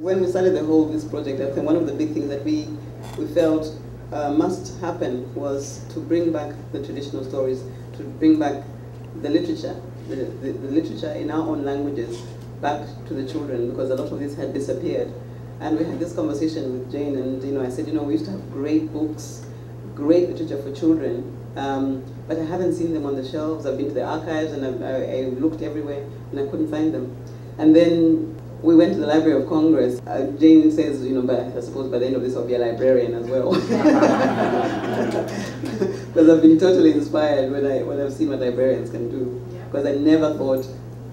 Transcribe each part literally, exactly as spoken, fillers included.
When we started the whole this project, I think one of the big things that we, we felt uh, must happen was to bring back the traditional stories, to bring back the literature, the, the, the literature in our own languages back to the children, because a lot of this had disappeared. And we had this conversation with Jane, and you know, I said, you know, we used to have great books, great literature for children, um, but I haven't seen them on the shelves. I've been to the archives, and I've, I, I looked everywhere, and I couldn't find them. And then we went to the Library of Congress. Uh, Jane says, you know, but I suppose by the end of this I'll be a librarian as well. Because I've been totally inspired when, I, when I've seen what librarians can do. Because I never thought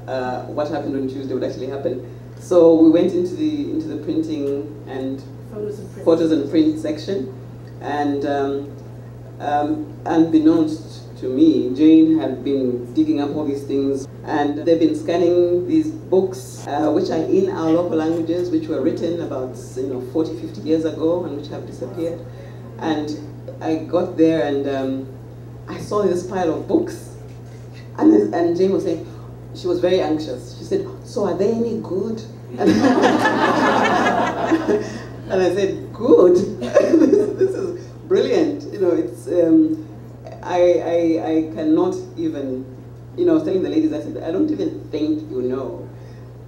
uh, what happened on Tuesday would actually happen. So we went into the into the printing and photos and print, photos and print section, and um, um, unbeknownst to me, Jane had been digging up all these things, and they've been scanning these books, uh, which are in our local languages, which were written about you know forty, fifty years ago, and which have disappeared. And I got there, and um, I saw this pile of books, and and Jane was saying, she was very anxious. She said, so are they any good? And I said, good? this, this is brilliant. You know, it's, um, I, I, I cannot even, you know, I was telling the ladies, I said, I don't even think you know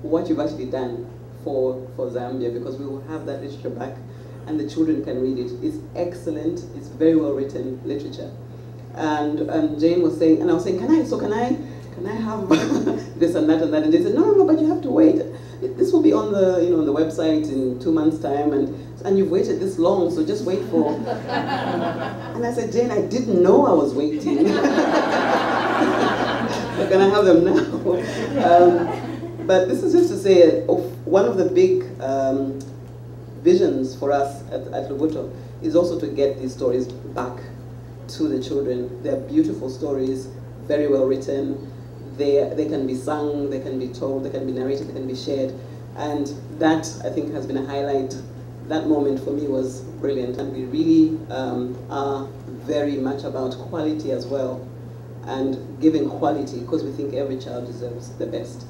what you've actually done for, for Zambia, because we will have that literature back and the children can read it. It's excellent. It's very well written literature. And um, Jane was saying, and I was saying, can I, so can I, can I have this and that and that? And they said, no, no, no, but you have to wait. This will be on the, you know, on the website in two months' time, and, and you've waited this long, so just wait for... And I said, Jane, I didn't know I was waiting. So can I have them now? Um, but this is just to say, of one of the big um, visions for us at, at Lubuto is also to get these stories back to the children. They're beautiful stories, very well written. They, they can be sung, they can be told, they can be narrated, they can be shared. And that, I think, has been a highlight. That moment for me was brilliant. And we really um, are very much about quality as well, and giving quality, because we think every child deserves the best.